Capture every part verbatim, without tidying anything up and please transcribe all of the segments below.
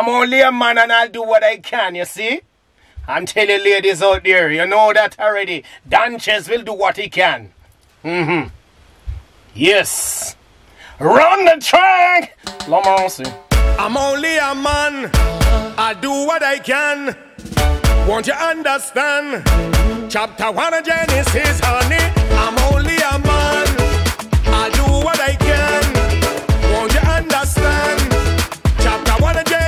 I'm only a man and I'll do what I can, you see? I'm telling ladies out there, you know that already. Donchez will do what he can. Mm-hmm. Yes. Run the track! I'm only a man. I do what I can. Won't you understand? Chapter one of Genesis, honey. I'm only a man. I do what I can. Won't you understand? Chapter one of Genesis.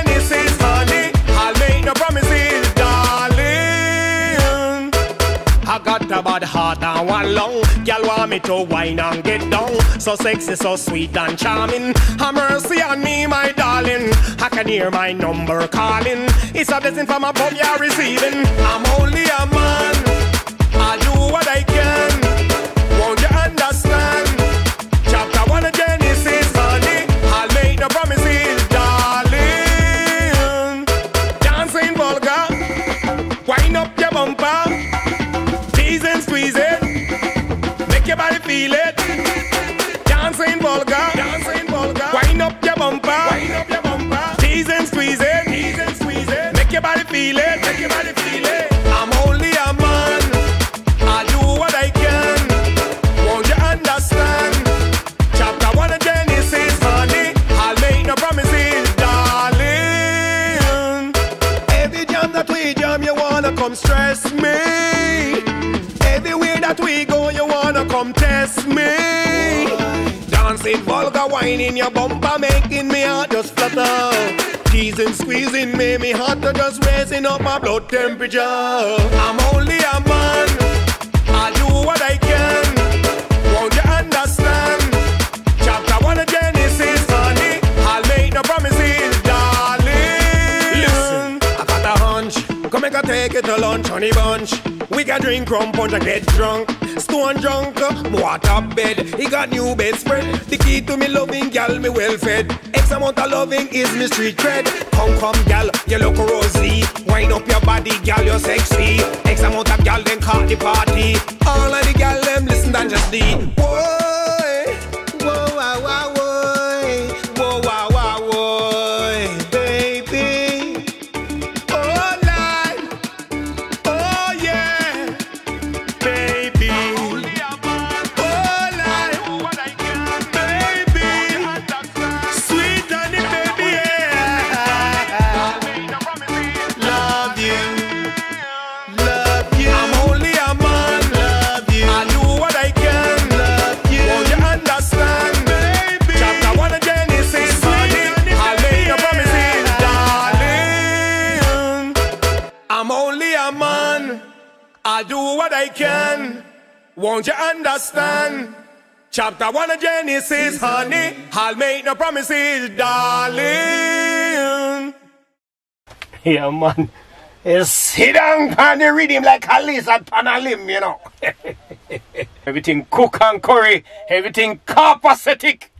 I got a bad heart and one lung. Girl want me to whine and get down. So sexy, so sweet and charming. Have mercy on me, my darling. I can hear my number calling. It's a blessing from above you're receiving. I'm only a man. I do what I can. Won't you understand? Chapter one of Genesis, honey. I'll make no promises, darling. Dancing vulgar. Wind up your bumper. Squeeze it, make your body feel it. Dancing vulgar, dancing vulgar. Wind up your bumper, wind up your bumper. Tease and squeeze it, tease and squeeze it. Make your body feel it, make your body feel it. I'm only a man. I do what I can. Won't you understand? Chapter one of Genesis, honey. I'll make no promises, darling. Every jam that we jam, you wanna come stress me. Everywhere that we go, you wanna come test me. Dancing vulgar, whining your bumper, making me heart just flutter. Teasing, squeezing, make me heart just raising up my blood temperature. I'm only a man. I do what I can. Won't you understand? Chapter one of Genesis, honey. I'll make no promises, darling. Listen, I got a hunch. Come make a take it to lunch, honey bunch. We can drink rum punch and get drunk. Stone drunk, what a bed. He got new best friend. The key to me loving, gal, me well fed. X amount of loving is me street cred. Come, come, gal, you look rosy. Wind up your body, gal, you're sexy. X amount of gal, then caught the party. All of the gal, them listen and just the boy. Whoa, wow, wow, whoa. Whoa, wow, wow, whoa. Baby. Oh, Lord. Oh, yeah. I'm only a man. I do what I can. Won't you understand? Chapter one of Genesis, honey. I'll make no promises, darling. Yeah, man. It's sit down and they read him like a lizard on a limb, you know. Everything cook and curry. Everything copacetic.